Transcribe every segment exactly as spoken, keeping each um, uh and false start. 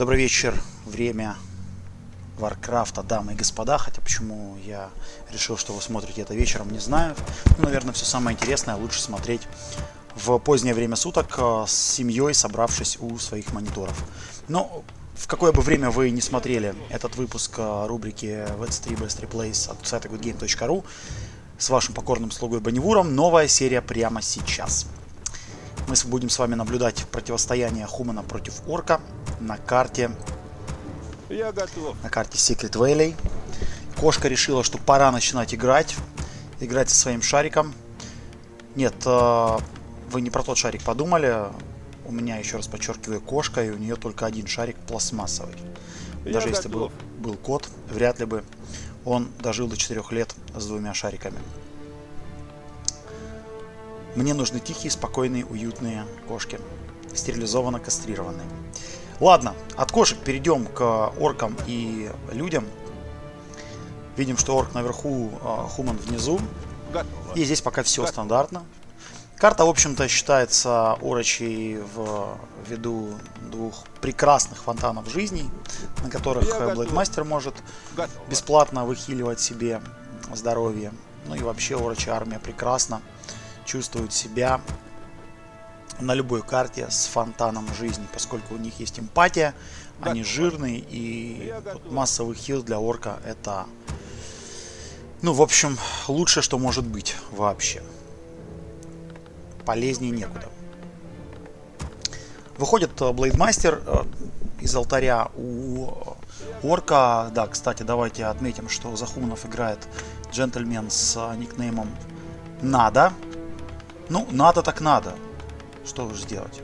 Добрый вечер. Время Варкрафта, дамы и господа. Хотя почему я решил, что вы смотрите это вечером, не знаю. Ну, наверное, все самое интересное лучше смотреть в позднее время суток с семьей, собравшись у своих мониторов. Но в какое бы время вы не смотрели этот выпуск рубрики ви си три Best Replays от сайта гуд гейм точка ру с вашим покорным слугой Баннивуром, новая серия прямо сейчас. Мы будем с вами наблюдать противостояние Хумана против Орка на карте, я готов. на карте Secret Valley. Кошка решила, что пора начинать играть. Играть со своим шариком. Нет, вы не про тот шарик подумали. У меня, еще раз подчеркиваю, кошка, и у нее только один шарик пластмассовый. Я даже готов. Если бы был кот, вряд ли бы он дожил до четырёх лет с двумя шариками. Мне нужны тихие, спокойные, уютные кошки. Стерилизованно кастрированные. Ладно, от кошек перейдем к оркам и людям. Видим, что орк наверху, хуман внизу. И здесь пока все стандартно. Карта, в общем-то, считается орочей в виду двух прекрасных фонтанов жизни, на которых Блэкмастер может бесплатно выхиливать себе здоровье. Ну и вообще орочья армия прекрасна. Чувствуют себя на любой карте с фонтаном жизни, поскольку у них есть эмпатия, готово. Они жирные, и массовый хил для орка это, ну, в общем, лучшее, что может быть вообще. Полезнее некуда. Выходит Блэйдмастер из алтаря у орка. Да, кстати, давайте отметим, что за хуманов играет джентльмен с никнеймом Надо. Ну, надо так надо. Что уж сделать.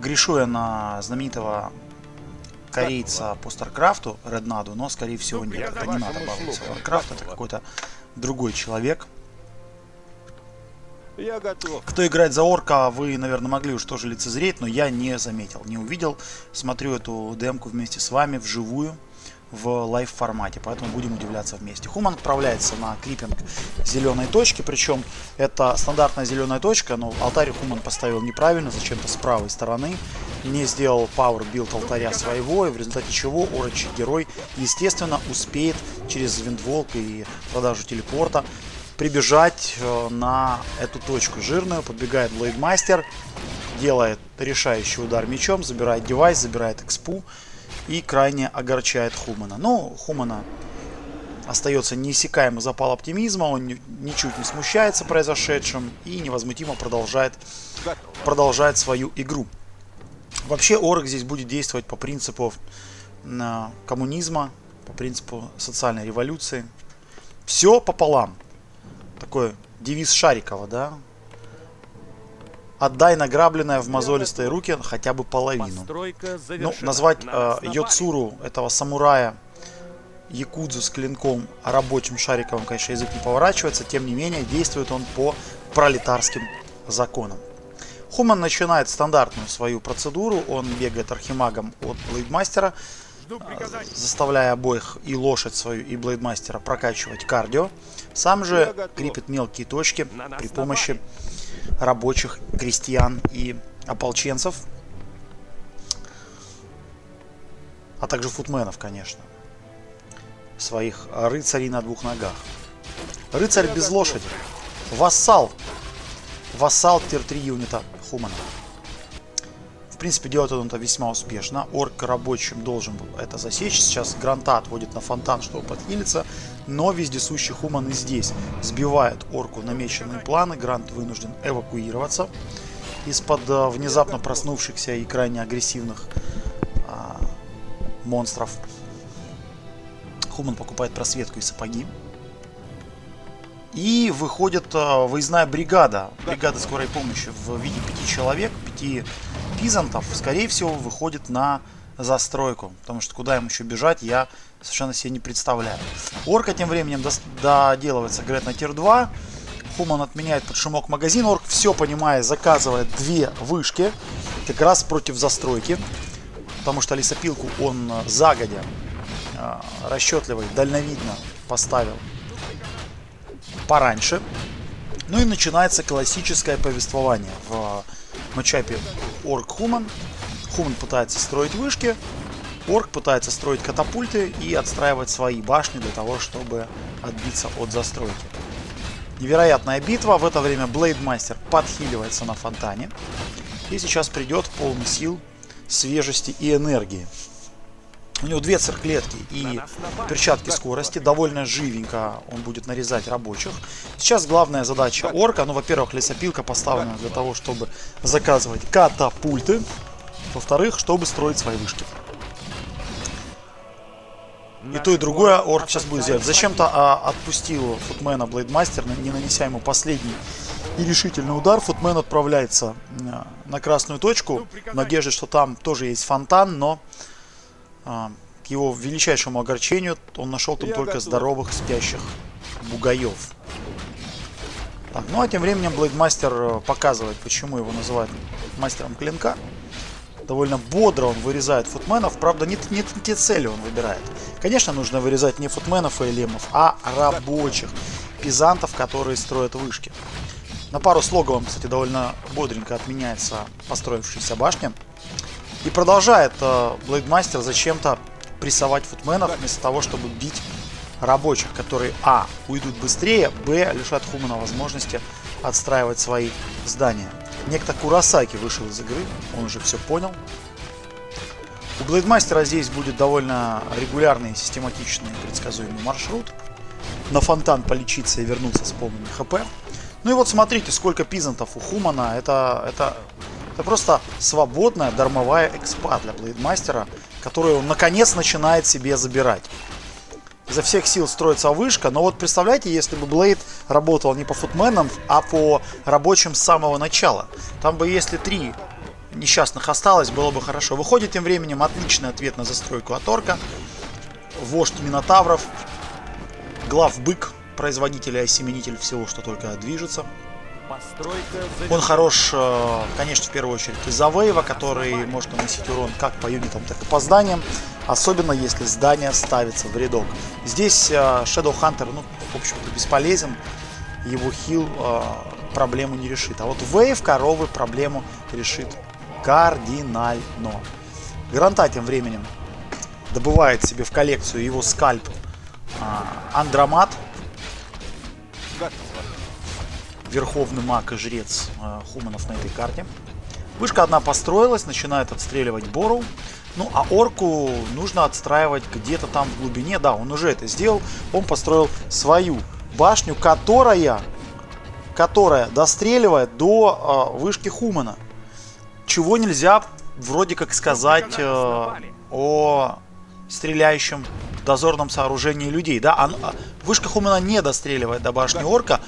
Грешу я на знаменитого корейца по Старкрафту, Red Nado, но, скорее всего, нет. Это не надо баловаться. Старкрафт — это какой-то другой человек. Я готов. Кто играет за орка, вы, наверное, могли уж тоже лицезреть, но я не заметил, не увидел. Смотрю эту демку вместе с вами вживую, в лайв формате, поэтому будем удивляться вместе. Хуман отправляется на крипинг зеленой точки, причем это стандартная зеленая точка, но алтарь Хуман поставил неправильно, зачем-то с правой стороны, не сделал power build алтаря своего, и в результате чего орочий герой, естественно, успеет через виндволк и продажу телепорта прибежать на эту точку жирную. Подбегает Блэйдмастер, делает решающий удар мечом, забирает девайс, забирает экспу и крайне огорчает Хумана. Но Хумана остается неиссякаемый запал оптимизма, он ничуть не смущается произошедшим и невозмутимо продолжает, продолжает свою игру. Вообще орк здесь будет действовать по принципу коммунизма, по принципу социальной революции. Все пополам. Такой девиз Шарикова, да? Отдай награбленное в мозолистые руки хотя бы половину. Ну, назвать э, Йоцуру, этого самурая, якудзу с клинком рабочим шариковым, конечно, язык не поворачивается. Тем не менее, действует он по пролетарским законам. Хуман начинает стандартную свою процедуру. Он бегает архимагом от Блэйдмастера, э, заставляя обоих, и лошадь свою, и Блэйдмастера, прокачивать кардио. Сам же крепит мелкие точки при помощи рабочих, крестьян и ополченцев, а также футменов, конечно, своих рыцарей на двух ногах. Рыцарь без лошади, вассал, вассал тир три юнита Хумана. В принципе, делает он это весьма успешно. Орк рабочим должен был это засечь. Сейчас гранта отводит на фонтан, чтобы подхилиться. Но вездесущий Хуман и здесь сбивает орку намеченные планы. Грант вынужден эвакуироваться из-под а, внезапно проснувшихся и крайне агрессивных а, монстров. Хуман покупает просветку и сапоги. И выходит а, выездная бригада. Бригада скорой помощи в виде пяти человек, пяти пизантов, скорее всего, выходит на застройку. Потому что куда им еще бежать, я совершенно себе не представляю. Орка тем временем доделывается грет на тир два. Хуман отменяет под шумок магазин. Орк, все понимая, заказывает две вышки как раз против застройки. Потому что лесопилку он загодя, расчетливо, дальновидно поставил пораньше. Ну и начинается классическое повествование в матчапе орк-хуман. Хуман пытается строить вышки, орк пытается строить катапульты и отстраивать свои башни для того, чтобы отбиться от застройки. Невероятная битва. В это время Блэйдмастер подхиливается на фонтане. И сейчас придет полный сил, свежести и энергии. У него две цирклетки и перчатки скорости. Довольно живенько он будет нарезать рабочих. Сейчас главная задача орка. Ну, во-первых, лесопилка поставлена для того, чтобы заказывать катапульты. Во-вторых, чтобы строить свои вышки. И то, и другое орк сейчас будет сделать. Зачем-то а, отпустил футмена Блэйдмастер, не нанеся ему последний и решительный удар. Футмен отправляется на красную точку. В надежде, что там тоже есть фонтан, но а, к его величайшему огорчению он нашел там только здоровых спящих бугаев. Так, ну а тем временем Блэйдмастер показывает, почему его называют мастером клинка. Довольно бодро он вырезает футменов. Правда, не, не, не те цели он выбирает. Конечно, нужно вырезать не футменов и элемов, а рабочих. Пизантов, которые строят вышки. На пару с логовом, кстати, довольно бодренько отменяется построившаяся башня. И продолжает э, Блэйдмастер зачем-то прессовать футменов, вместо того, чтобы бить рабочих, которые а. уйдут быстрее, б. лишат Хумана возможности отстраивать свои здания. Некто Куросаки вышел из игры, он уже все понял. У Блэйдмастера здесь будет довольно регулярный, систематичный, предсказуемый маршрут. На фонтан полечиться и вернуться с полным хп. Ну и вот смотрите, сколько пизантов у Хумана. Это, это, это просто свободная дармовая экспа для Блэйдмастера, которую он наконец начинает себе забирать. Изо всех сил строится вышка, но вот представляете, если бы Блэйд работал не по футменам, а по рабочим с самого начала. Там бы, если три несчастных осталось, было бы хорошо. Выходит тем временем отличный ответ на застройку от орка. Вождь минотавров, главбык, производитель и осеменитель всего, что только движется. Он хорош, конечно, в первую очередь из-за вейва, который может наносить урон как по юнитам, так и по зданиям. Особенно, если здание ставится в рядок. Здесь Shadow Hunter, ну, в общем-то, бесполезен. Его хил проблему не решит. А вот вейв коровы проблему решит кардинально. Гранта тем временем добывает себе в коллекцию его скальп Андромат. Верховный маг и жрец э, Хуманов на этой карте. Вышка одна построилась, начинает отстреливать Бору. Ну, а орку нужно отстраивать где-то там в глубине. Да, он уже это сделал. Он построил свою башню, которая, которая достреливает до э, вышки Хумана. Чего нельзя вроде как сказать э, о стреляющем дозорном сооружении людей. Да, он, вышка Хумана не достреливает до башни орка.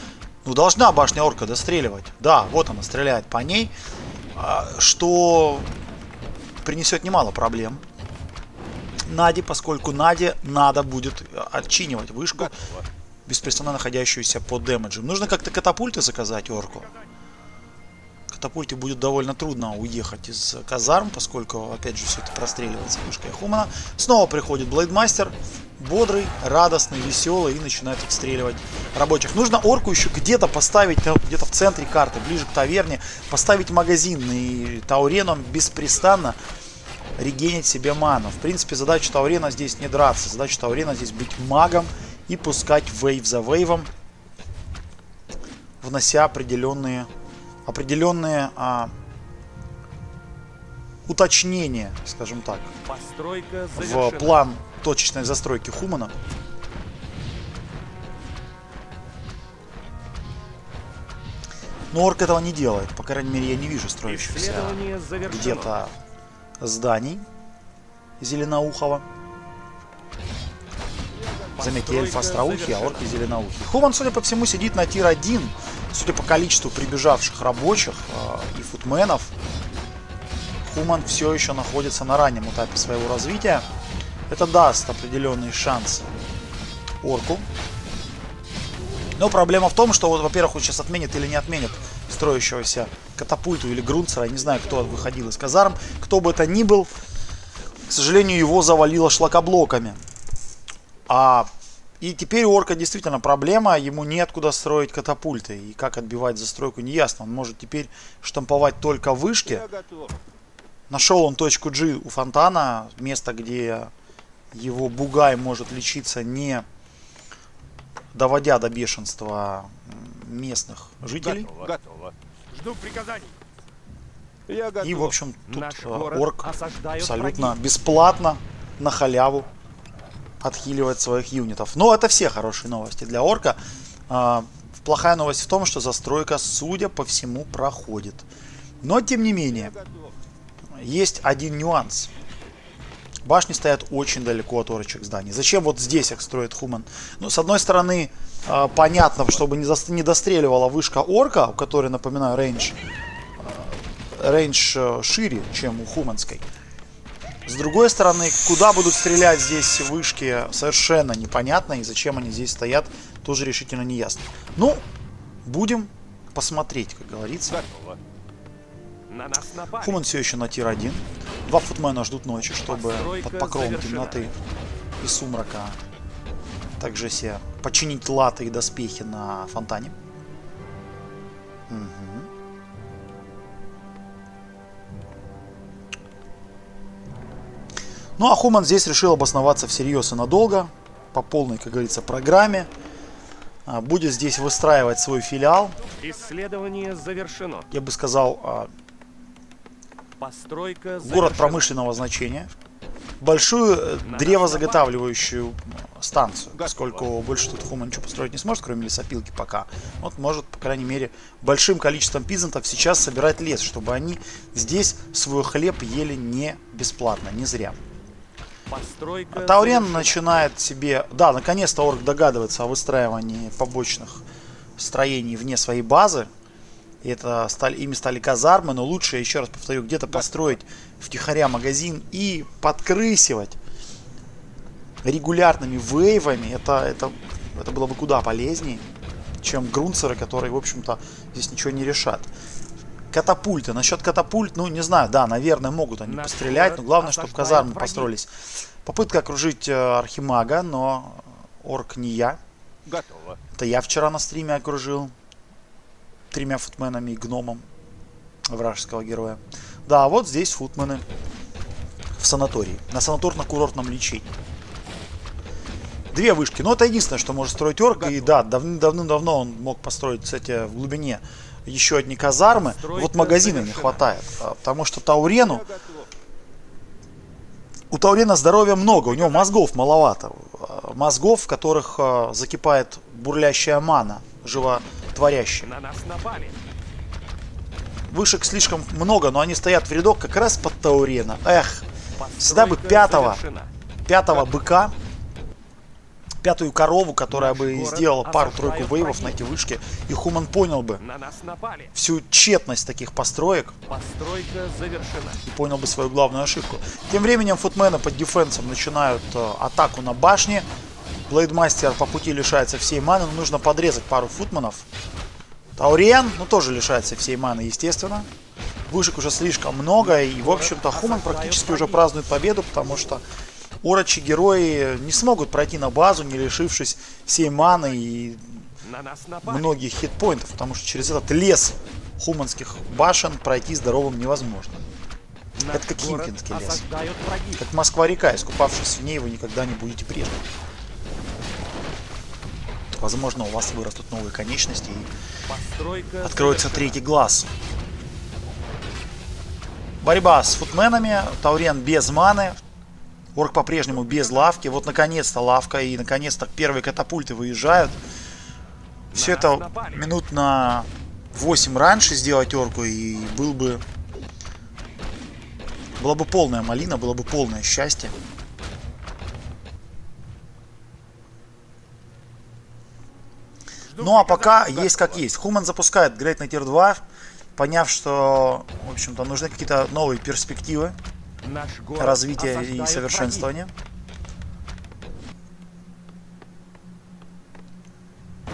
Ну, должна башня орка достреливать. Да, вот она стреляет по ней, что принесет немало проблем Наде, поскольку Наде надо будет отчинивать вышку, беспрестанно находящуюся под дэмэджем. Нужно как-то катапульты заказать орку. Катапульте будет довольно трудно уехать из казарм, поскольку, опять же, все это простреливается вышкой Хумана. Снова приходит Блэйдмастер. Бодрый, радостный, веселый, и начинает отстреливать рабочих. Нужно орку еще где-то поставить, где-то в центре карты, ближе к таверне, поставить магазин и Тауреном беспрестанно регенить себе ману. В принципе, задача Таурена здесь не драться. Задача Таурена здесь быть магом и пускать вейв за вейвом, внося определенные, определенные а, уточнения, скажем так, в план точечной застройки Хумана. Но орк этого не делает. По крайней мере, я не вижу строящихся где-то зданий зеленоухого. Заметьте, эльф остроухий, а орки зеленоухий. Хуман, судя по всему, сидит на тир один. Судя по количеству прибежавших рабочих э, и футменов, Хуман все еще находится на раннем этапе своего развития. Это даст определенные шансы орку. Но проблема в том, что, вот, во-первых, он сейчас отменит или не отменит строящегося катапульту или грунцера. Я не знаю, кто выходил из казарм. Кто бы это ни был, к сожалению, его завалило шлакоблоками. А... И теперь у орка действительно проблема. Ему неоткуда строить катапульты. И как отбивать застройку, неясно. Он может теперь штамповать только вышки. Нашел он точку G у фонтана, место, где его бугай может лечиться, не доводя до бешенства местных жителей. Готово, готово. Жду приказаний. Я готов. И, в общем, тут орк абсолютно враги. Бесплатно, на халяву отхиливает своих юнитов. Но это все хорошие новости для орка. Плохая новость в том, что застройка, судя по всему, проходит. Но, тем не менее, есть один нюанс. Башни стоят очень далеко от орочек зданий. Зачем вот здесь их строит Хуман? Ну, с одной стороны, понятно, чтобы не достреливала вышка орка, у которой, напоминаю, рейндж, рейндж шире, чем у Хуманской. С другой стороны, куда будут стрелять здесь вышки, совершенно непонятно. И зачем они здесь стоят, тоже решительно не ясно. Ну, будем посмотреть, как говорится. Хуман все еще на тир один. Два футмена ждут ночи, чтобы под покровом темноты и сумрака также себе починить латы и доспехи на фонтане. Угу. Ну а Хуман здесь решил обосноваться всерьез и надолго, по полной, как говорится, программе. Будет здесь выстраивать свой филиал. Исследование завершено. Я бы сказал, постройка город завершена. Промышленного значения. Большую на древозаготавливающую станцию, готово. Поскольку больше тут Хуман ничего построить не сможет, кроме лесопилки пока. Вот может, по крайней мере, большим количеством пизантов сейчас собирать лес, чтобы они здесь свой хлеб ели не бесплатно, не зря. Постройка Таурен завершена. Начинает себе... Да, наконец-то орк догадывается о выстраивании побочных строений вне своей базы. И это стали... ими стали казармы, но лучше, еще раз повторю, где-то построить втихаря магазин и подкрысивать регулярными вейвами. Это, это, это было бы куда полезнее, чем грунцеры, которые, в общем-то, здесь ничего не решат. Катапульты. Насчет катапульт, ну, не знаю, да, наверное, могут они пострелять, но главное, чтобы казармы построились. Попытка окружить архимага, но орк не я. Готово. Это я вчера на стриме окружил тремя футменами и гномом вражеского героя. Да, вот здесь футмены в санатории, на санаторно-курортном лечении. Две вышки, но это единственное, что может строить орк. И да, давным-давно он мог построить, кстати, в глубине еще одни казармы. Вот магазина не хватает, потому что Таурену... У Таурена здоровья много, у него мозгов маловато. Мозгов, в которых закипает бурлящая мана, животворящая. Вышек слишком много, но они стоят в рядок как раз под Таурена. Эх, всегда бы пятого, пятого быка, пятую корову, которая бы сделала пару-тройку вейвов на эти вышки, и Хуман понял бы всю тщетность таких построек и понял бы свою главную ошибку. Тем временем футмены под дефенсом начинают атаку на башне. Блэйдмастер по пути лишается всей маны, но нужно подрезать пару футменов. Тауриан, ну, тоже лишается всей маны, естественно. Вышек уже слишком много, и, в общем-то, Хуман практически уже празднует победу, потому что орочи герои не смогут пройти на базу, не лишившись всей маны и многих хитпоинтов, потому что через этот лес хуманских башен пройти здоровым невозможно. Это как Химкинский лес. Как Москва-река, искупавшись в ней, вы никогда не будете прежним. Возможно, у вас вырастут новые конечности и откроется третий глаз. Борьба с футменами. Таурен без маны. Орк по-прежнему без лавки. Вот наконец-то лавка, и наконец-то первые катапульты выезжают. Все это минут на восемь раньше сделать орку, и был бы... была бы полная малина, было бы полное счастье. Ну а пока есть как есть. Хуман запускает грейд на тир два, поняв, что, в общем-то, нужны какие-то новые перспективы развития и совершенствования.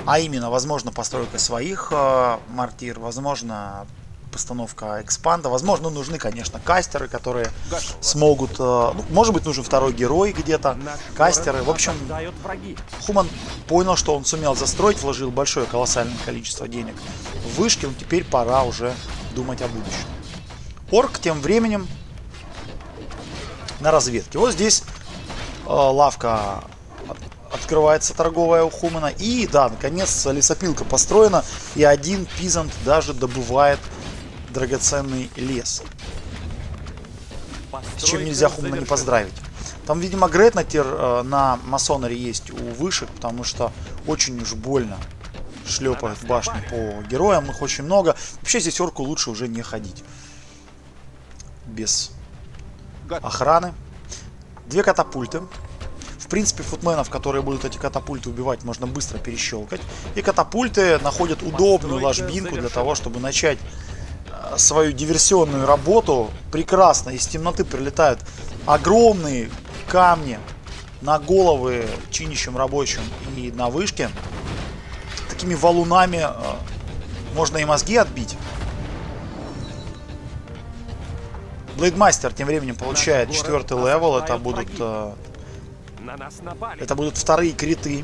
А именно, возможно, постройка своих э, мортир, возможно, постановка экспанда, возможно, нужны, конечно, кастеры, которые смогут... Э, ну, может быть, нужен второй герой где-то, кастеры. В общем, Хуман понял, что он сумел застроить, вложил большое колоссальное количество денег в вышки, но теперь пора уже думать о будущем. Орк тем временем на разведке. Вот здесь э, лавка открывается торговая у Хумена. И да, наконец лесопилка построена. И один пизант даже добывает драгоценный лес. С чем нельзя Хумена не поздравить. Там, видимо, Гретнатер э, на масонаре есть у вышек, потому что очень уж больно шлепают в башню по героям. Их очень много. Вообще здесь орку лучше уже не ходить. Без охраны. Две катапульты. В принципе, футменов, которые будут эти катапульты убивать, можно быстро перещелкать. И катапульты находят удобную ложбинку для того, чтобы начать свою диверсионную работу. Прекрасно. Из темноты прилетают огромные камни на головы чинящим рабочим и на вышке. Такими валунами можно и мозги отбить. Блэйдмастер тем временем получает четвертый левел. Это будут, э, это будут вторые криты.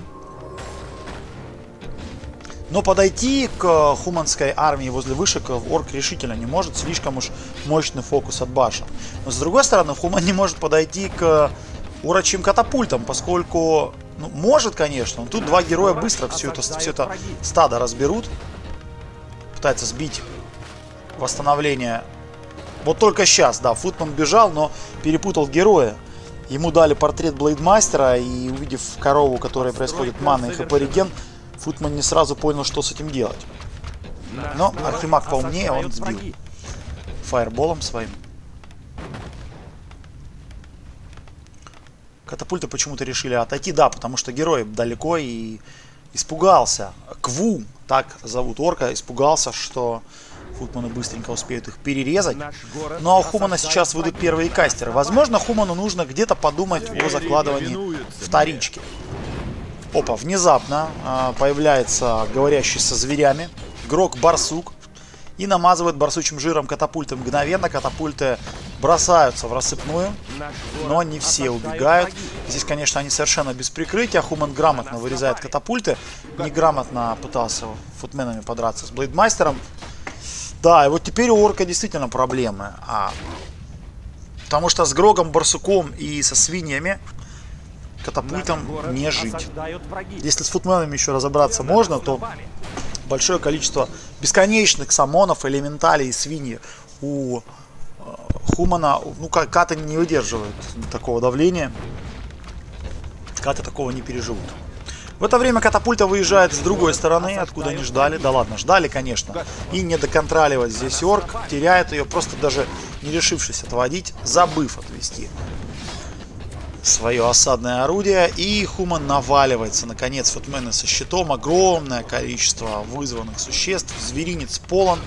Но подойти к хуманской армии возле вышек орк решительно не может. Слишком уж мощный фокус от башен. Но с другой стороны, Хуман не может подойти к урочим катапультам, поскольку... Ну, может, конечно. Но тут два героя быстро все это, все это стадо разберут. Пытается сбить восстановление... Вот только сейчас, да, Футман бежал, но перепутал героя. Ему дали портрет Блэйдмастера, и увидев корову, которая происходит мана и хп-реген, Футман не сразу понял, что с этим делать. Но Архимаг поумнее, он сбил фаерболом своим. Катапульты почему-то решили отойти, да, потому что герой далеко и испугался. Квум, так зовут орка, испугался, что... Футманы быстренько успеют их перерезать. Ну а у Хумана сейчас выйдут первые кастеры. Возможно, Хуману нужно где-то подумать о закладывании вторички. Опа, внезапно э, появляется говорящий со зверями Грог-барсук и намазывает барсучим жиром катапульты мгновенно. Катапульты бросаются в рассыпную, но не все убегают. Здесь, конечно, они совершенно без прикрытия. Хуман грамотно вырезает катапульты. Неграмотно пытался футменами подраться с Блэйдмастером. Да, и вот теперь у орка действительно проблемы. А, потому что с Грогом, барсуком и со свиньями катапультом не жить. Если с футменами еще разобраться можно, то большое количество бесконечных самонов, элементалей и свиньи у Хумана, ну, каты не выдерживают такого давления. Каты такого не переживут. В это время катапульта выезжает с другой стороны, откуда они ждали. Да ладно, ждали, конечно. И не доконтроливать здесь орк. Теряет ее, просто даже не решившись отводить, забыв отвести свое осадное орудие. И Хуман наваливается. Наконец, футмены со щитом. Огромное количество вызванных существ. Зверинец полон.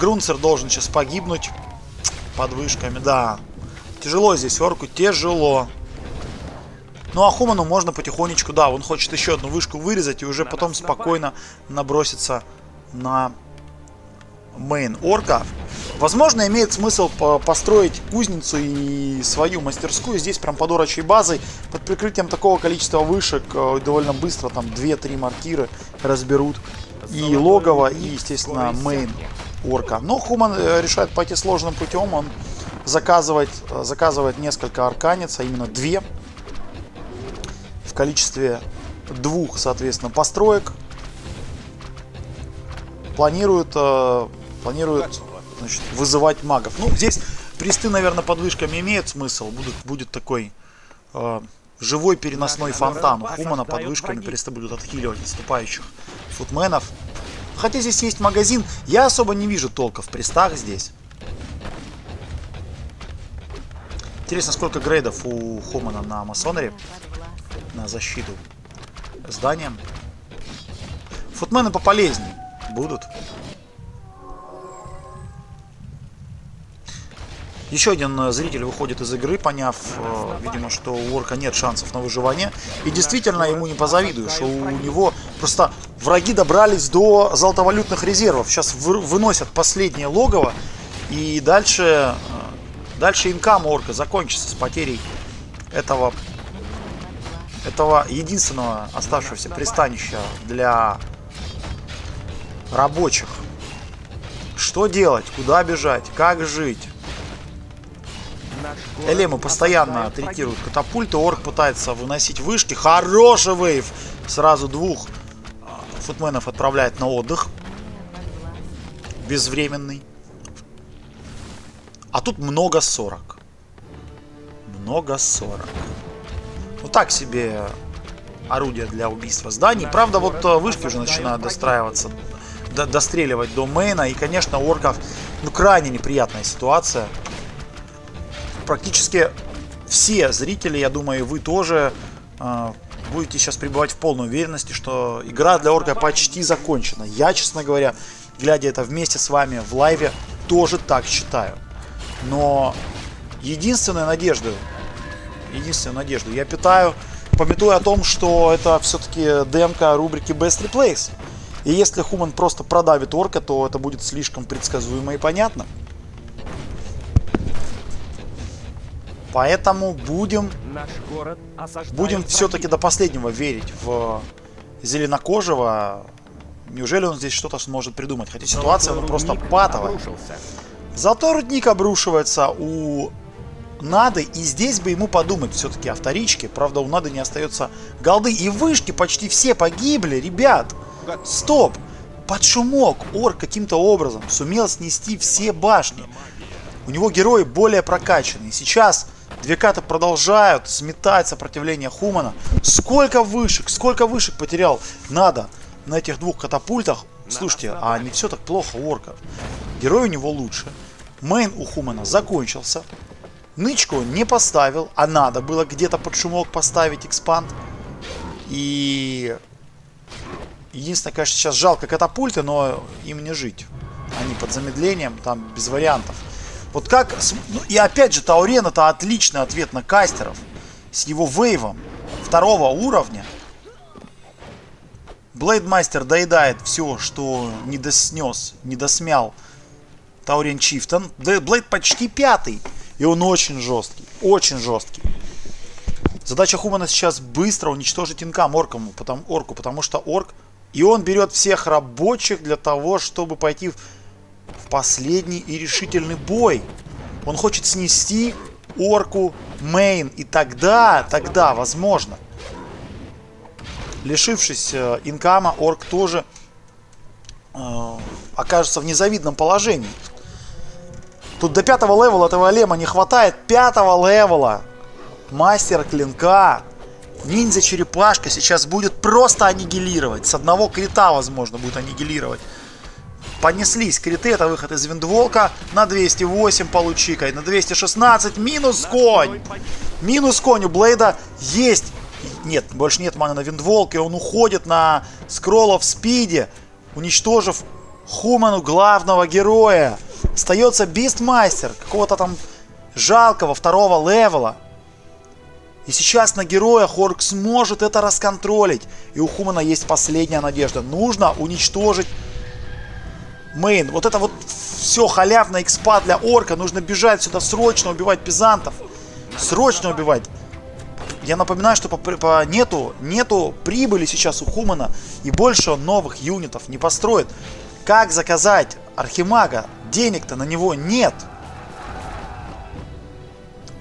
Грунцер должен сейчас погибнуть под вышками. Да, тяжело здесь орку, тяжело. Ну а Хуману можно потихонечку, да, он хочет еще одну вышку вырезать и уже потом спокойно наброситься на мейн орка. Возможно, имеет смысл построить кузницу и свою мастерскую здесь прям под орочей базой. Под прикрытием такого количества вышек довольно быстро там две-три маркиры разберут и логово, и, естественно, мейн орка. Но Хуман решает пойти сложным путем, он заказывает, заказывает несколько арканец, а именно две. В количестве двух, соответственно, построек планируют, э, планируют значит, вызывать магов. Ну, здесь присты, наверное, под вышками имеют смысл. Будет, будет такой э, живой переносной фонтан. У Хумана под вышками присты будут отхиливать отступающих футменов. Хотя здесь есть магазин. Я особо не вижу толка в пристах здесь. Интересно, сколько грейдов у Хумана на масонаре. На защиту зданием. Футмены пополезнее будут. Еще один зритель выходит из игры, поняв, э, видимо, что у орка нет шансов на выживание. И действительно, ему не позавидуешь. У него просто враги добрались до золотовалютных резервов. Сейчас вы, выносят последнее логово. И дальше, э, дальше инкам орка закончится с потерей этого... этого единственного оставшегося пристанища для рабочих. Что делать? Куда бежать? Как жить? Элемы постоянно третируют катапульты. Орк пытается выносить вышки. Хороший вейв. Сразу двух футменов отправляет на отдых. Безвременный. А тут много сорок. Много сорок. Ну так себе орудие для убийства зданий. Правда, вот вышки уже начинают достраиваться, до, достреливать до мейна. И, конечно, у орков ну, крайне неприятная ситуация. Практически все зрители, я думаю, вы тоже э, будете сейчас пребывать в полной уверенности, что игра для орка почти закончена. Я, честно говоря, глядя это вместе с вами в лайве, тоже так считаю. Но единственную надежду, единственную надежду я питаю, памятуя о том, что это все-таки демка рубрики Best Replays. И если Хуман просто продавит орка, то это будет слишком предсказуемо и понятно. Поэтому будем, будем все-таки до последнего верить в зеленокожего. Неужели он здесь что-то сможет придумать? Хотя ситуация ну, просто патовая. Обрушился. Зато рудник обрушивается у Нады. И здесь бы ему подумать все-таки о вторичке. Правда, у Нады не остается голды. И вышки почти все погибли, ребят. Стоп. Под шумок орк каким-то образом сумел снести все башни. У него герои более прокачанные. Сейчас... Две каты продолжают сметать сопротивление Хумана. Сколько вышек, сколько вышек потерял Надо на этих двух катапультах. Слушайте, а не все так плохо у орков. Герой у него лучше. Мейн у Хумана закончился. Нычку не поставил, а надо было где-то под шумок поставить экспанд. И... Единственное, конечно, сейчас жалко катапульты, но им не жить. Они под замедлением, там без вариантов. Вот как... Ну, и опять же, Таурен — это отличный ответ на кастеров. С его вейвом второго уровня. Блэйдмастер доедает все, что не доснес, не досмял Таурен Чифтон. Блэйд почти пятый. И он очень жесткий. Очень жесткий. Задача Хумана сейчас быстро уничтожить инкам орку, потому, орку, потому что орк... И он берет всех рабочих для того, чтобы пойти... в В последний и решительный бой. Он хочет снести орку мейн. И тогда, тогда, возможно. Лишившись э, инкама, орк тоже э, окажется в незавидном положении. Тут до пятого левела этого лема не хватает. Пятого левела. Мастер клинка. Ниндзя-черепашка сейчас будет просто аннигилировать. С одного крита, возможно, будет аннигилировать. Понеслись криты, это выход из Виндволка. На двести восемь получикой, на двести шестнадцать, минус конь. Минус конь у Блейда есть. Нет, больше нет маны на Виндволк, и он уходит на скролла в спиде, уничтожив Хуману главного героя. Остается Бистмастер, какого-то там жалкого второго левела. И сейчас на героя Хорк сможет это расконтролить. И у Хумана есть последняя надежда. Нужно уничтожить мейн. Вот это вот все халявная экспа для орка. Нужно бежать сюда срочно, убивать пизантов. Срочно убивать. Я напоминаю, что по, по нету, нету прибыли сейчас у Хумана. И больше он новых юнитов не построит. Как заказать архимага? Денег-то на него нет.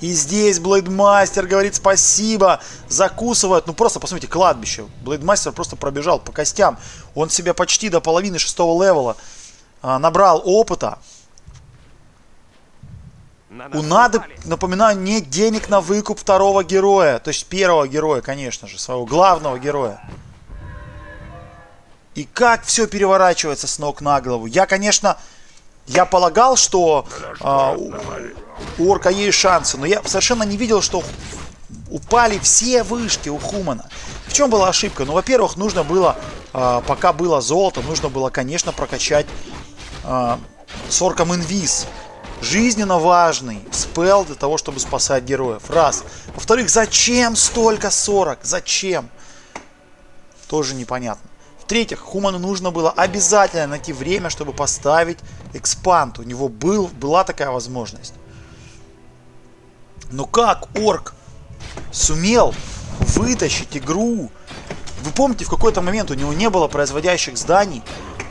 И здесь Блэйдмастер говорит спасибо. Закусывает. Ну просто посмотрите, кладбище. Блэйдмастер просто пробежал по костям. Он себя почти до половины шестого левела набрал опыта. У Нады, напоминаю, нет денег на выкуп второго героя. То есть первого героя, конечно же. Своего главного героя. И как все переворачивается с ног на голову. Я, конечно, я полагал, что а, у, у орка есть шансы. Но я совершенно не видел, что упали все вышки у Хумана. В чем была ошибка? Ну, во-первых, нужно было, а, пока было золото, нужно было, конечно, прокачать... С орком инвиз. Жизненно важный спел для того, чтобы спасать героев. Раз. Во-вторых, зачем столько сорок? Зачем? Тоже непонятно. В-третьих, Хуману нужно было обязательно найти время, чтобы поставить экспанд. У него был, была такая возможность. Но как орк сумел вытащить игру? Вы помните, в какой-то момент у него не было производящих зданий.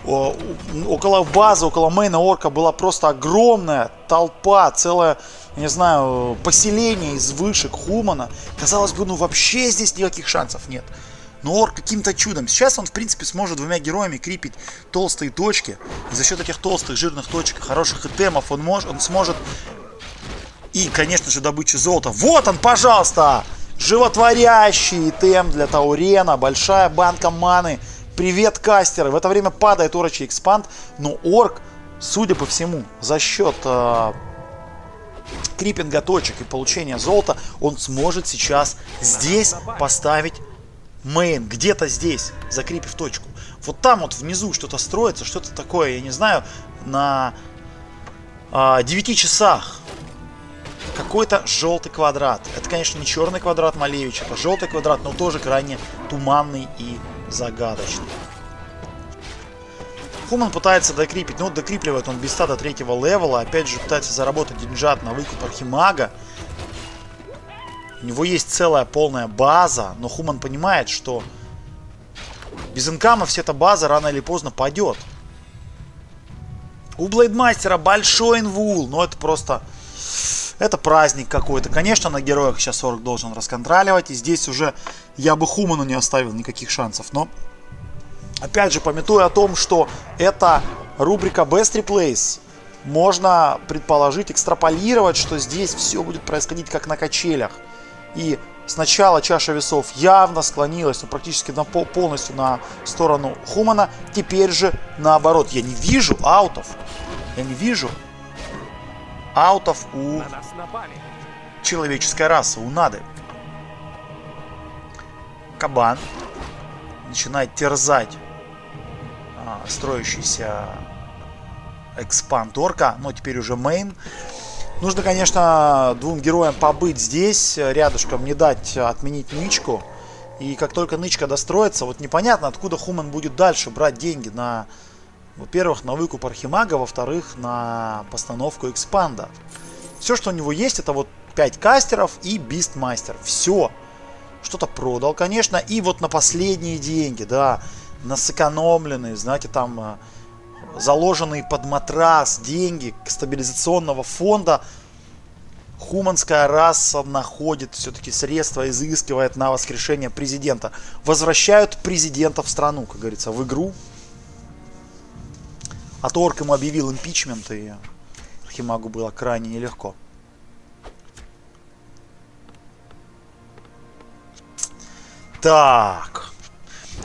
Около базы, около мейна орка была просто огромная толпа, целая не знаю, поселение из вышек Хумана, казалось бы, ну вообще здесь никаких шансов нет. Но Орк каким-то чудом. Сейчас он, в принципе, сможет двумя героями крепить толстые точки. И за счет этих толстых, жирных точек, хороших итемов он, мож, он сможет... И, конечно же, добычу золота. Вот он, пожалуйста! Животворящий итем для Таурена. Большая банка маны. Привет, кастеры! В это время падает орочий экспанд. Но Орк, судя по всему, за счет... криппинга точек и получения золота, он сможет сейчас здесь поставить мейн, где-то здесь, закрепив точку. Вот там вот внизу что-то строится, что-то такое, я не знаю, на э, девяти часах какой-то желтый квадрат. Это, конечно, не черный квадрат Малевича, это желтый квадрат, но тоже крайне туманный и загадочный. Хуман пытается докрепить, но докрепливает он без ста до третьего левела. Опять же пытается заработать деньжат на выкуп Архимага. У него есть целая полная база, но Хуман понимает, что без инкамов вся эта база рано или поздно падет. У Блэйдмастера большой инвул, но это просто... Это праздник какой-то. Конечно, на героях сейчас Орк должен расконтроливать. И здесь уже я бы Хуману не оставил никаких шансов, но... Опять же, памятуя о том, что это рубрика Best Replays, можно предположить, экстраполировать, что здесь все будет происходить как на качелях. И сначала чаша весов явно склонилась, ну, практически на, полностью на сторону Хумана. Теперь же наоборот. Я не вижу аутов. Я не вижу аутов у человеческой расы, у Нады. Кабан начинает терзать а, строящийся экспанд Орка, но теперь уже мейн. Нужно, конечно, двум героям побыть здесь, рядышком, не дать отменить нычку. И как только нычка достроится, вот непонятно, откуда Хуман будет дальше брать деньги на, во-первых, на выкуп Архимага, во-вторых, на постановку экспанда. Все, что у него есть, это вот пять кастеров и Бистмастер. Все. Что-то продал, конечно, и вот на последние деньги, да, на сэкономленные, знаете, там заложенные под матрас деньги стабилизационного фонда, хуманская раса находит все-таки средства, изыскивает на воскрешение президента. Возвращают президента в страну, как говорится, в игру. А то Орк ему объявил импичмент, и Архимагу было крайне нелегко. Так,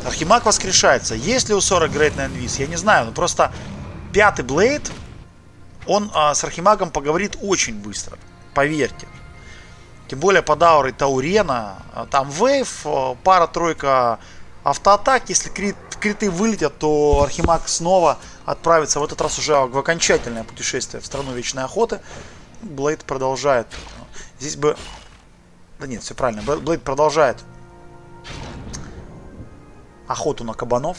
Архимаг воскрешается. Есть ли у сорок грейд на инвиз? Я не знаю, но просто пятый Блейд, он а, с Архимагом поговорит очень быстро, поверьте. Тем более под аурой Таурена, а, там вейв, а, пара-тройка автоатак. Если крит, криты вылетят, то Архимаг снова отправится в этот раз уже в окончательное путешествие в страну Вечной Охоты. Блейд продолжает. Здесь бы... Да нет, все правильно. Блейд продолжает охоту на кабанов.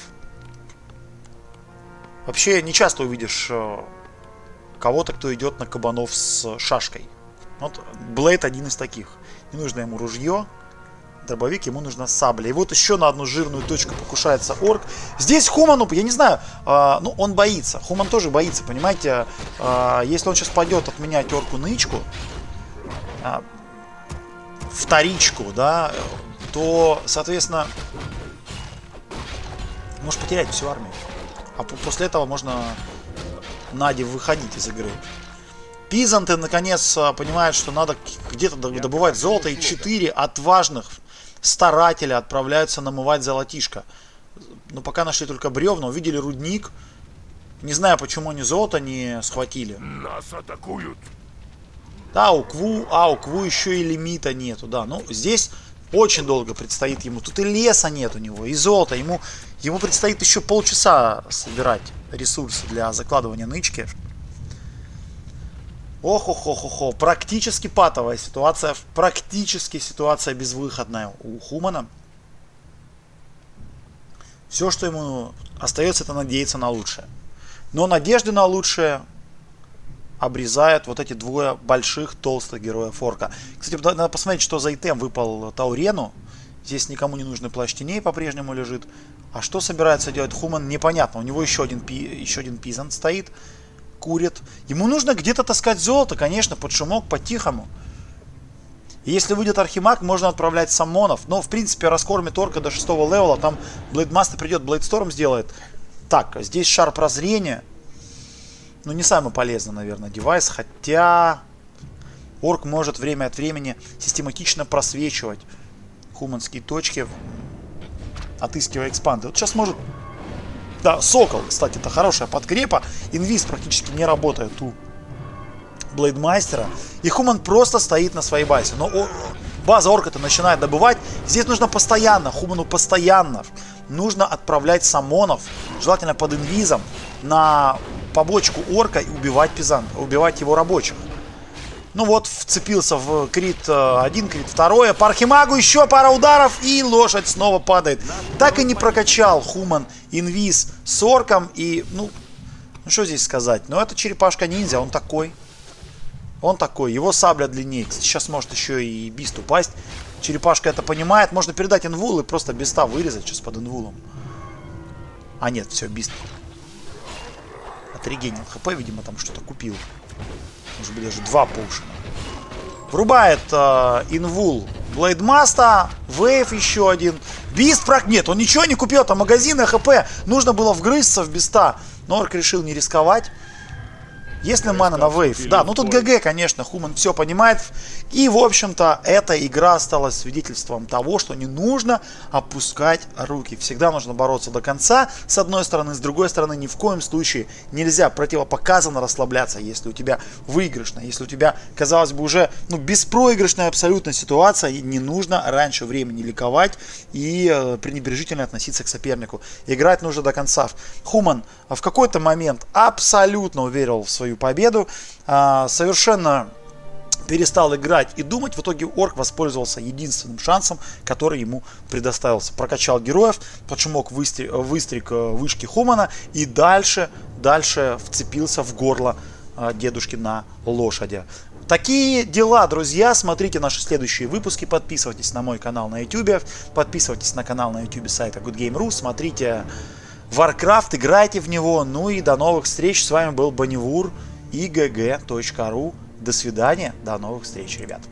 Вообще не часто увидишь кого-то, кто идет на кабанов с шашкой. Вот Блейд один из таких. Не нужно ему ружье, дробовик, ему нужна сабля. И вот еще на одну жирную точку покушается Орк. Здесь Хуману, я не знаю, ну он боится. Хуман тоже боится, понимаете. Если он сейчас пойдет отменять Орку нычку, вторичку, да, то, соответственно, может потерять всю армию. А после этого можно Наде выходить из игры. Пизанты наконец понимают, что надо где-то добывать золото. И четыре отважных старателя отправляются намывать золотишко. Но пока нашли только бревна, увидели рудник. Не знаю, почему они золото не схватили. Нас атакуют. Да, у Кву, а у Кву еще и лимита нету. Да, ну здесь... Очень долго предстоит ему. Тут и леса нет у него, и золота. Ему, ему предстоит еще полчаса собирать ресурсы для закладывания нычки. Ох-ох-ох-ох. Практически патовая ситуация. Практически ситуация безвыходная у Хумана. Все, что ему остается, это надеяться на лучшее. Но надежды на лучшее обрезают вот эти двое больших толстых героев Орка. Кстати, надо посмотреть, что за итем выпал Таурену. Здесь никому не нужный плащ теней по-прежнему лежит. А что собирается делать Хуман, непонятно. У него еще один, пи... еще один пизант стоит. курит. Ему нужно где-то таскать золото, конечно, под шумок, по-тихому. Если выйдет архимаг, можно отправлять саммонов. Но, в принципе, раскормит орка до шестого левела. Там Блэйдмастер придет, Блэйдсторм сделает. Так, здесь шар прозрения. Ну, не самый полезный, наверное, девайс. Хотя орк может время от времени систематично просвечивать хуманские точки, отыскивая экспанды. Вот сейчас может... Да, сокол, кстати, это хорошая подкрепа. Инвиз практически не работает у Блэйдмастера. И Хуман просто стоит на своей базе. Но база орка-то начинает добывать. Здесь нужно постоянно, Хуману постоянно нужно отправлять самонов, желательно под инвизом, на побочку орка и убивать пизанта, убивать его рабочих. Ну вот, вцепился в крит один, крит второе. По архимагу еще пара ударов, и лошадь снова падает. Так и не прокачал Хуман инвиз с орком. И, ну, ну что здесь сказать? Ну, это черепашка-ниндзя, он такой. Он такой, его сабля длиннее. Сейчас может еще и бист упасть. Черепашка это понимает. Можно передать инвул и просто биста вырезать сейчас под инвулом. А нет, все, бист. Отрегенил хп, видимо, там что-то купил. Может быть, даже два пушка. Врубает э, инвул Блэйдмаста. Вейв еще один. Бист прок... Нет, он ничего не купил. Там магазины, хп. Нужно было вгрызться в биста. Но орк решил не рисковать. Есть ли мана на вейв? Да, ну тут ГГ, конечно, Хуман все понимает. И, в общем-то, эта игра стала свидетельством того, что не нужно опускать руки. Всегда нужно бороться до конца, с одной стороны. С другой стороны, ни в коем случае нельзя противопоказанно расслабляться, если у тебя выигрышная, если у тебя, казалось бы, уже ну, беспроигрышная абсолютно ситуация. И не нужно раньше времени ликовать и э, пренебрежительно относиться к сопернику. Играть нужно до конца. Хуман в какой-то момент абсолютно уверил в свою победу, совершенно перестал играть и думать. В итоге орк воспользовался единственным шансом, который ему предоставился. Прокачал героев, подшумок выстриг, выстриг вышки Хумана и дальше, дальше вцепился в горло дедушки на лошади. Такие дела, друзья. Смотрите наши следующие выпуски. Подписывайтесь на мой канал на ютубе. Подписывайтесь на канал на ютубе сайта гуд гейм точка ру. Смотрите WarCraft, играйте в него. Ну и до новых встреч. С вами был Баннивур и джи джи точка ру. До свидания, до новых встреч, ребят.